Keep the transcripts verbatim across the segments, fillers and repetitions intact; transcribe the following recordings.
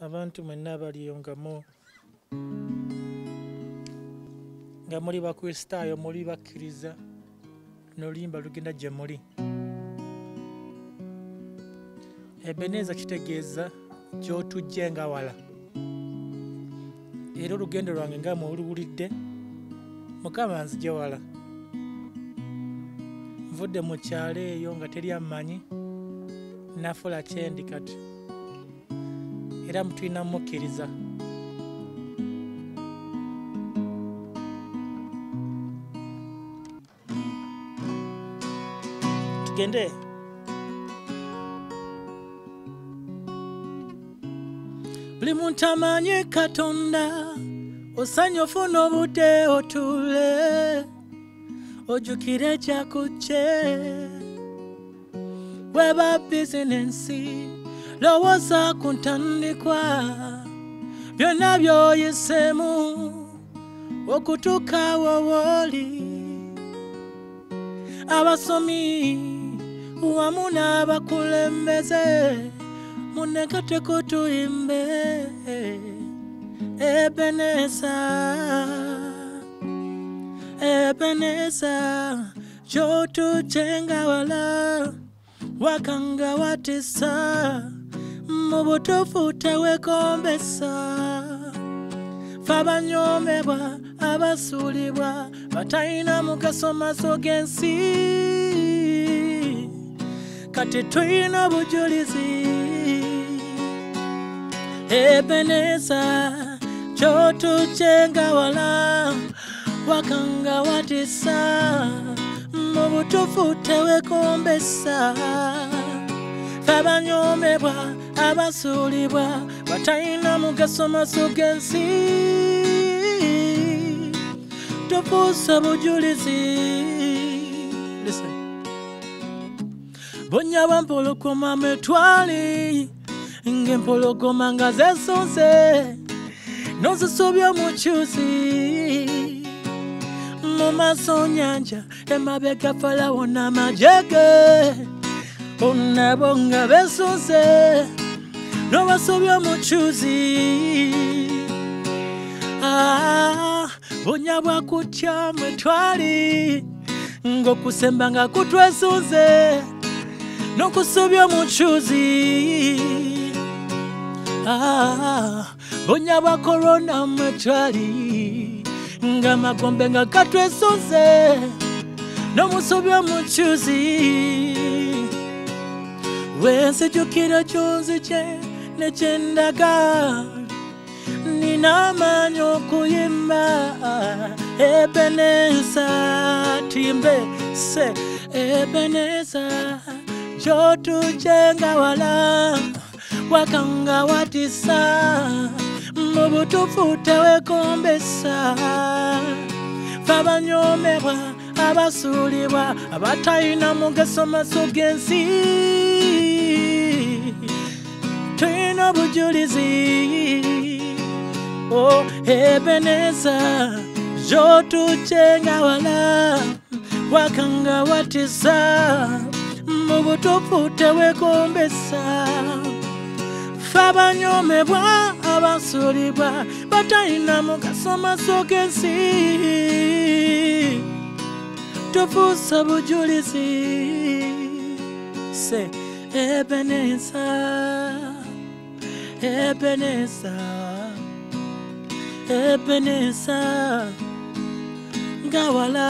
abantu mwenna abaliyo nga mu nga muri bakwestaayo muri bakkiriza n'olimba lugenda gye muri Ebenezer kitegeeza gy'otujje nga wala era olugendo lwange nga mu oluwulidde Mukama nzije wala nvudde mu kyalo eyo nga teri ammanyi nafuula kyendi kati era mutwina mukkiriza tugende buli muntu amanye Katonda osanyufu n'obudde otuule ojjukire kyakukye weba bizinensi lowooza ku ntandikwa byonna by'oyisemu okutuuka wowooli abasomi wamu n'abakulembeze muneka tekutuyimbe Ebenezer Ebenezer gy'otujjenga wala wakanga watisa mu butuufu teweekombesa ffe abanyoomebwa abasuulibwa batalina mugaso mu maaso g'ensi kati tulina obujulizi Ebenezer gy'otujjenga wala wakanga watisa mu butuufu teweekombesa abanyomebwa abasuulibwa batalina mugaso mu maaso g'ensi tufuuse bujulizi bonnya bwampologoma metwali ng'empologoma nga zeesonze n'ozisobya omukyuzi mu maaso nnyanja emabega Falawo n'amagye ge onabonga besuze n'obasobya omukyuzi bunnya bwa kutya mwe twali ng'okusemba nga kutwesunze n'okusobya omukyuzi bunnya bwa korona mwe twali ng'amagombe nga katwesunze n'omusobya omukyuzi wensijukira kyonzije ne kyendaga nina amaanyi okuyimba Ebenezer timbe se Ebenezer gy'otujjenga wala wakanga watisa mu butuufu teweekombesa ffe abanyoomebwa abasuulibwa abatalina mugaso mu maaso g'ensi tulina obujulizi oh Ebenezer gy'otujjenga wala wakanga watisa mu butuufu teweekombesa ffe abanyoomebwa abasuulibwa batalina mugaso mu maaso g'ensi tufuuse bujulizi se Ebenezer Ebenezer Ebenezer gawala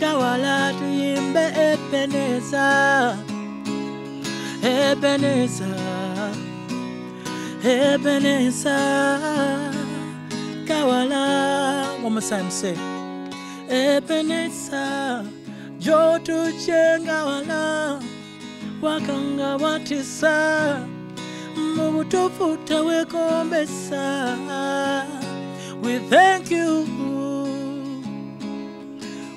gawala tuyimbe Ebenezer Ebenezer Ebenezer gawala one more time say Ebenezer gy'otujjenga wala wakanga watisa mu butuufu teweekombesa we thank you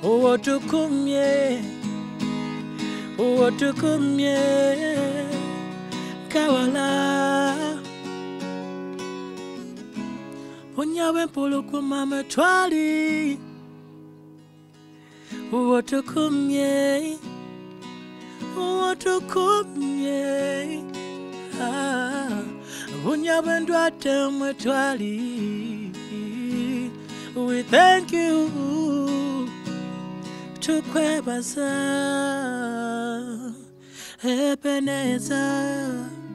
owotukumye owotukumye kawala onyawe mpolokoma metwali owotukumye owotukumye Unyabendwa temwetwali. We thank you to Kwebaza Ebenezer.